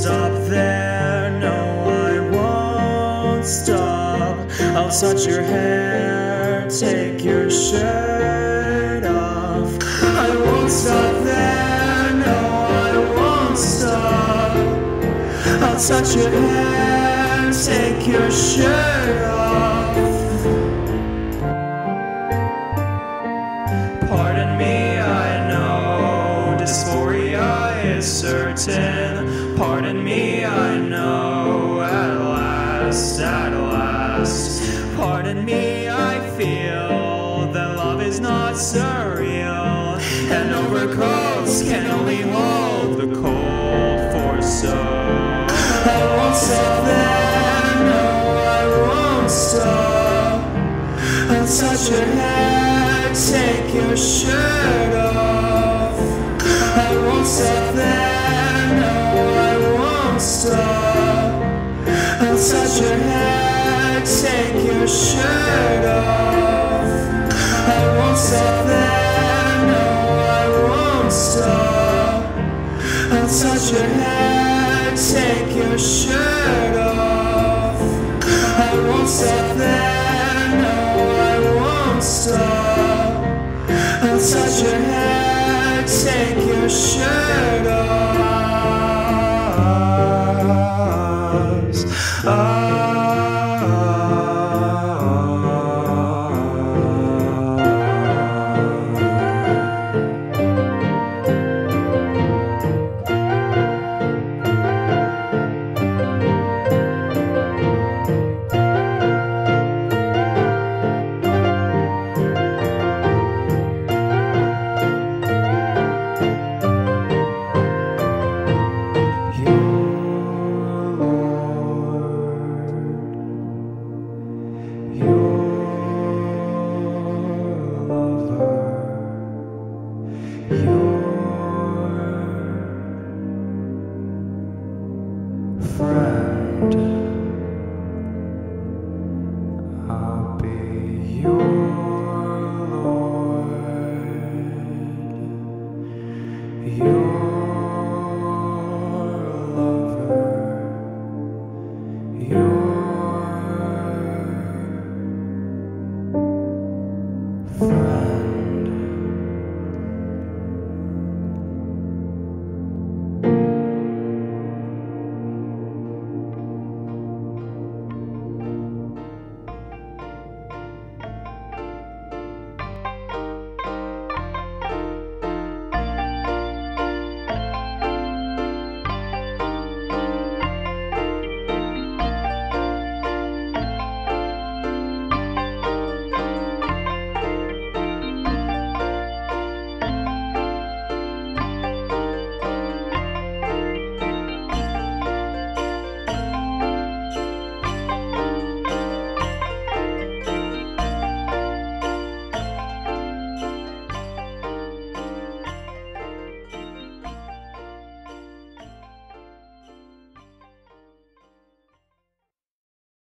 stop there, no I won't stop. I'll touch your hair, take your shirt off. I won't stop there, no I won't stop. I'll touch your hair, take your shirt off. Pardon me, I know dysphoria is certain. Pardon me, I know at last, at last. Pardon me, I feel that love is not surreal, and overcoats can only hold the cold for so. I won't stop there, no I won't stop. I'll touch your hand, take your shirt off. I won't stop there, no I won't stop. I'll touch your hair, take your shirt off. I won't stop there, no I won't stop. I'll touch your hair, take your shirt off. I won't stop there, no I won't stop. I'll touch your hair, take your shirt off. Friend.